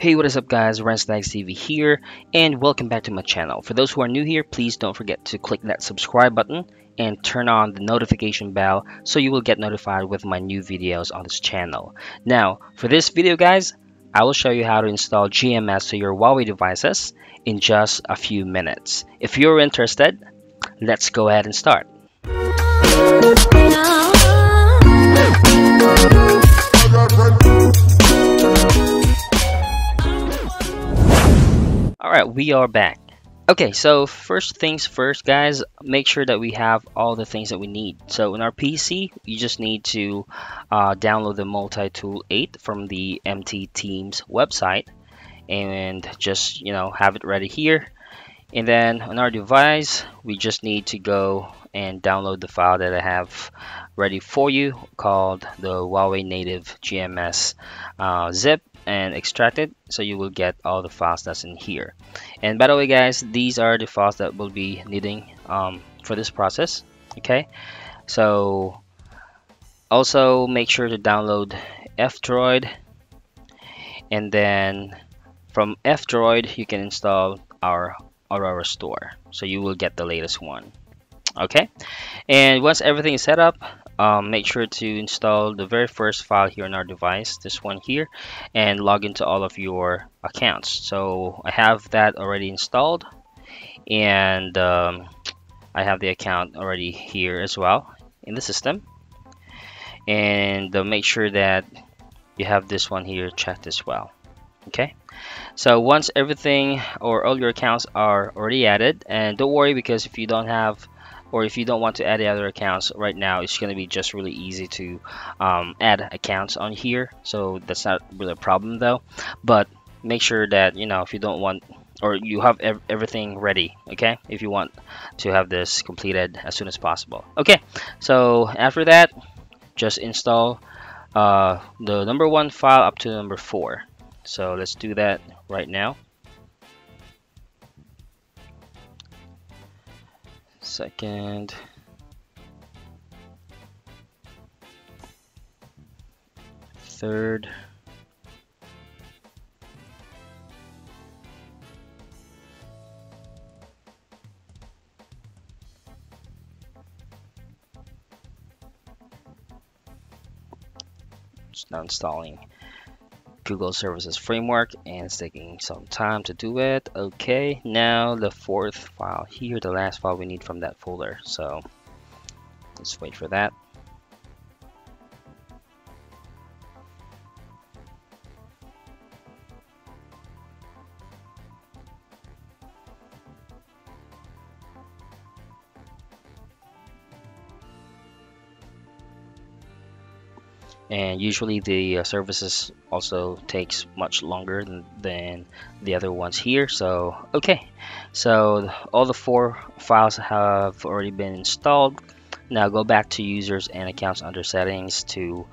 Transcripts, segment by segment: Hey, what is up guys, Renz Dagz TV here, and welcome back to my channel. For those who are new here, please don't forget to click that subscribe button and turn on the notification bell so you will get notified with my new videos on this channel. Now, for this video guys, I will show you how to install GMS to your Huawei devices in just a few minutes. If you're interested, let's go ahead and start. Alright, we are back. Okay, so first things first guys, make sure that we have all the things that we need. So in our PC, you just need to download the multi-tool 8 from the mt teams website and just, you know, have it ready here. And then on our device, we just need to go and download the file that I have ready for you called the Huawei Native GMS zip, and extract it, so you will get all the files that's in here. And by the way guys, these are the files that we'll be needing for this process. Okay, so also make sure to download F-Droid, and then from F-Droid you can install our Aurora Store, so you will get the latest one. Okay, and once everything is set up, make sure to install the very first file here on our device, this one here, and log into all of your accounts. So I have that already installed, and I have the account already here as well in the system. And make sure that you have this one here checked as well. Okay, so once everything or all your accounts are already added, and don't worry, because if you don't have or if you don't want to add the other accounts right now, it's going to be just really easy to add accounts on here. So that's not really a problem though. But make sure that, you know, if you don't want, or you have everything ready, okay, if you want to have this completed as soon as possible. Okay, so after that, just install the number 1 file up to number 4. So let's do that right now. Second. Third. It's now installing Google services framework, and it's taking some time to do it. Okay, now the 4th file here, the last file we need from that folder, so let's wait for that. And usually the services also takes much longer than the other ones here. So okay, so all the 4 files have already been installed. Now go back to users and accounts under settings to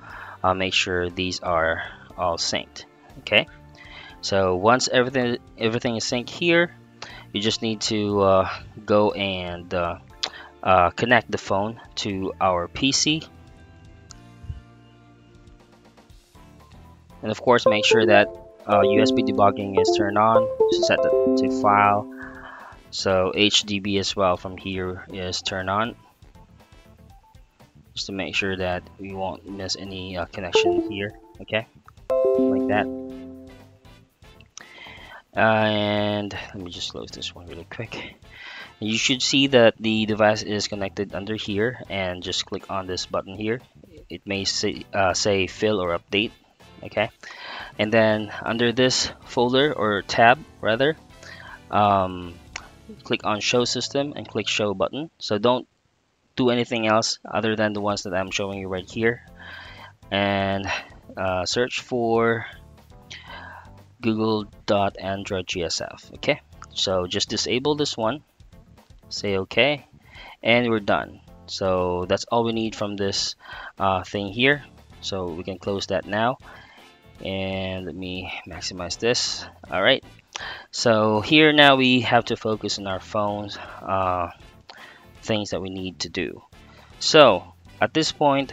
make sure these are all synced. Okay, so once everything is synced here, you just need to go and connect the phone to our PC. And of course, make sure that USB debugging is turned on, set that to file. So HDB as well from here is turned on, just to make sure that we won't miss any connection here. Okay, like that. And let me just close this one really quick. You should see that the device is connected under here, and just click on this button here. It may say fill or update. Okay, and then under this folder or tab rather, click on show system and click show button. So don't do anything else other than the ones that I'm showing you right here, and search for google.android.gsf. okay, so just disable this one, say okay, and we're done. So that's all we need from this thing here, so we can close that now. And let me maximize this. All right, so here now we have to focus on our phones, things that we need to do. So at this point,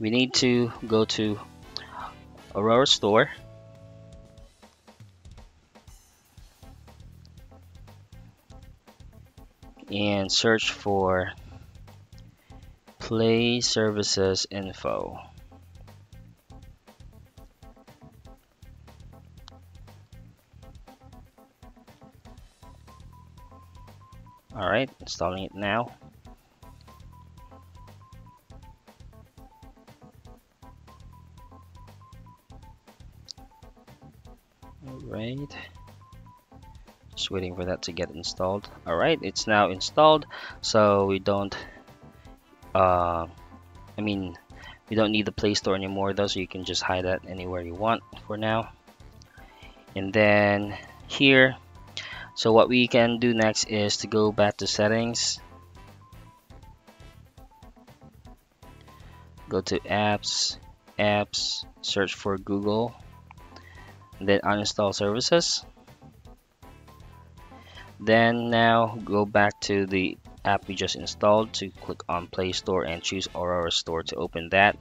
we need to go to Aurora Store, and search for Play Services Info. Alright, installing it now. Alright, just waiting for that to get installed. Alright, it's now installed, so we don't need the Play Store anymore though, so you can just hide that anywhere you want for now. And then here, so what we can do next is to go back to settings, go to apps, search for Google, then uninstall services. Then now go back to the app we just installed, to click on Play Store and choose Aurora Store to open that,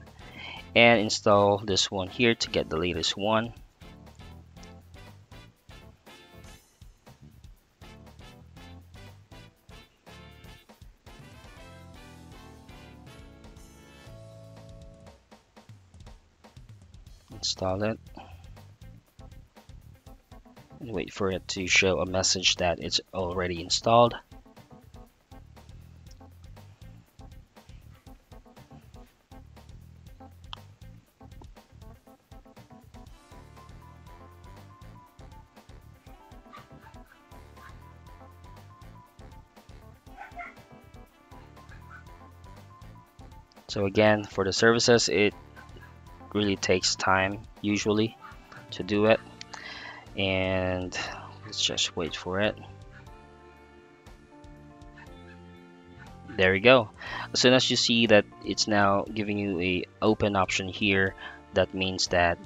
and install this one here to get the latest one. Install it and wait for it to show a message that it's already installed. So again, for the services, it really takes time usually to do it, and let's just wait for it. There we go. As soon as you see that it's now giving you a open option here, that means that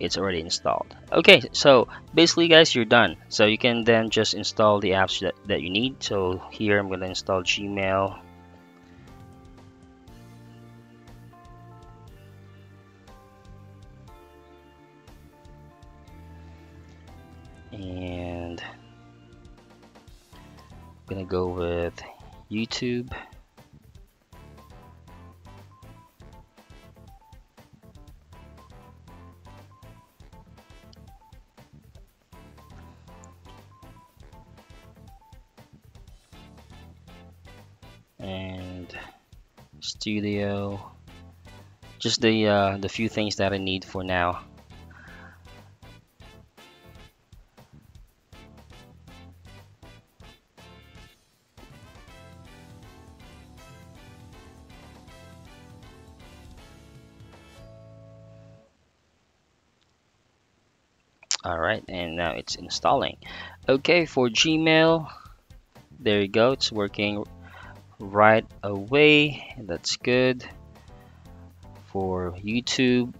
it's already installed. Okay, so basically guys, you're done. So you can then just install the apps that you need. So here I'm going to install Gmail. And I'm gonna go with YouTube. And Studio. Just the few things that I need for now. Alright, and now it's installing. Okay, for Gmail, there you go, it's working right away, that's good. For YouTube,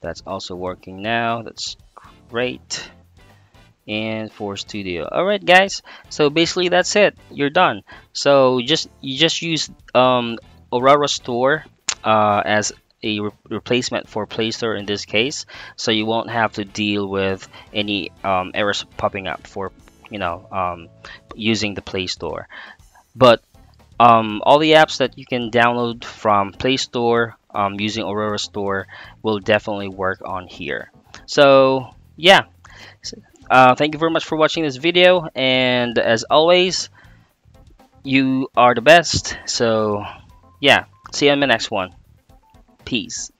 that's also working now, that's great. And for Studio. Alright guys, so basically that's it, you're done. So you just use Aurora Store as a replacement for Play Store in this case, so you won't have to deal with any errors popping up for using the Play Store. But all the apps that you can download from Play Store using Aurora Store will definitely work on here. So yeah, thank you very much for watching this video, and as always, you are the best. So yeah, see you in the next one. Peace.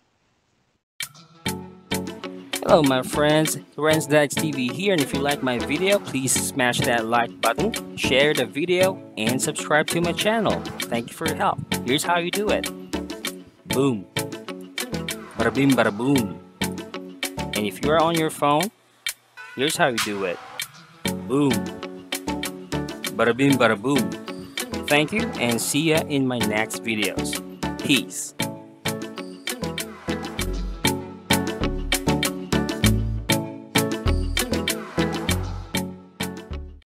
Hello my friends, Renz Dagz TV here, and if you like my video, please smash that like button, share the video, and subscribe to my channel. Thank you for your help. Here's how you do it. Boom. Bada bim bada boom. And if you are on your phone, here's how you do it. Boom. Bada bim bada boom. Thank you, and see ya in my next videos. Peace.